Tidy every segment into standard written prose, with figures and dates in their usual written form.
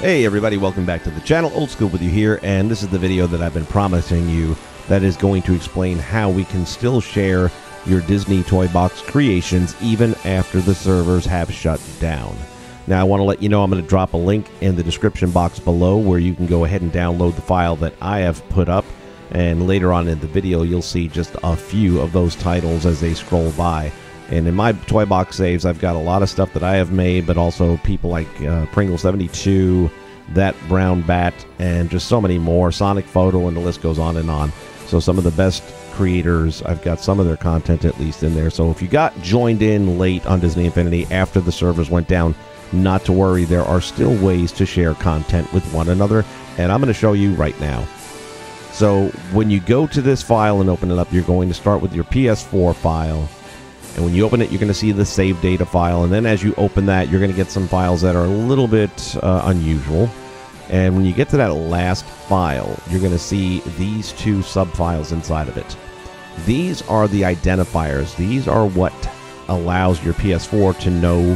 Hey everybody, welcome back to the channel. Old School with you here, and this is the video that I've been promising you that is going to explain how we can still share your Disney Toy Box creations even after the servers have shut down. Now I want to let you know I'm going to drop a link in the description box below where you can go ahead and download the file that I have put up, and later on in the video you'll see just a few of those titles as they scroll by. And in my Toy Box saves, I've got a lot of stuff that I have made, but also people like Pringle72, That Brown Bat, and just so many more. Sonic Photo, and the list goes on and on. So some of the best creators, I've got some of their content at least in there. So if you got joined in late on Disney Infinity after the servers went down, not to worry, there are still ways to share content with one another, and I'm going to show you right now. So when you go to this file and open it up, you're going to start with your PS4 file. And when you open it, you're going to see the save data file. And then as you open that, you're going to get some files that are a little bit unusual. And when you get to that last file, you're going to see these two subfiles inside of it. These are the identifiers. These are what allows your PS4 to know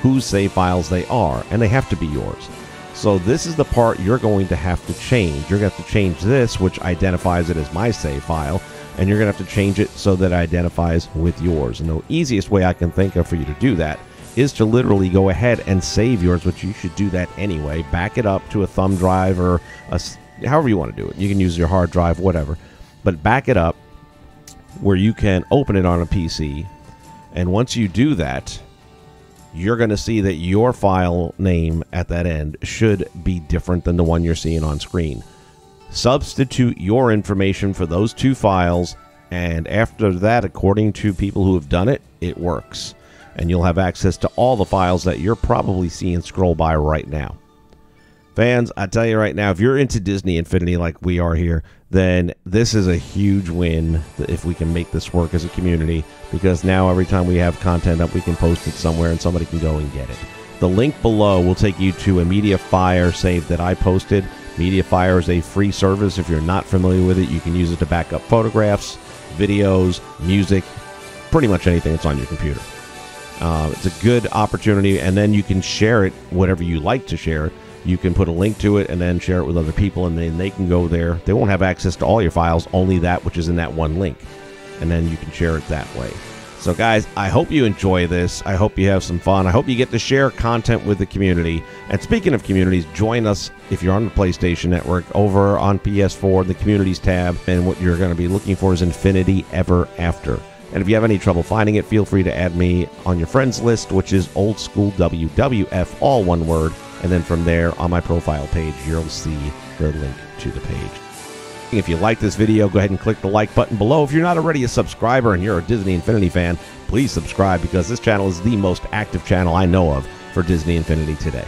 whose save files they are. And they have to be yours. So this is the part you're going to have to change. You're going to have to change this, which identifies it as my save file. And you're going to have to change it so that it identifies with yours. And the easiest way I can think of for you to do that is to literally go ahead and save yours, which you should do that anyway. Back it up to a thumb drive or however you want to do it. You can use your hard drive, whatever. But back it up where you can open it on a PC. And once you do that, you're going to see that your file name at that end should be different than the one you're seeing on screen. Substitute your information for those two files, and after that, according to people who have done it, it works. And you'll have access to all the files that you're probably seeing scroll by right now. Fans, I tell you right now, if you're into Disney Infinity like we are here, then this is a huge win if we can make this work as a community, because now every time we have content up, we can post it somewhere and somebody can go and get it. The link below will take you to a MediaFire save that I posted. MediaFire is a free service. If you're not familiar with it, you can use it to back up photographs, videos, music, pretty much anything that's on your computer. It's a good opportunity, and then you can share it, whatever you like to share. You can put a link to it and then share it with other people, and then they can go there. They won't have access to all your files, only that which is in that one link, and then you can share it that way. So guys, I hope you enjoy this. I hope you have some fun. I hope you get to share content with the community. And speaking of communities, join us if you're on the PlayStation Network over on PS4, the Communities tab, and what you're going to be looking for is Infinity Ever After. And if you have any trouble finding it, feel free to add me on your friends list, which is Old School WWF, all one word. And then from there, on my profile page, you'll see the link to the page. If you like this video, go ahead and click the like button below. If you're not already a subscriber and you're a Disney Infinity fan, please subscribe, because this channel is the most active channel I know of for Disney Infinity today.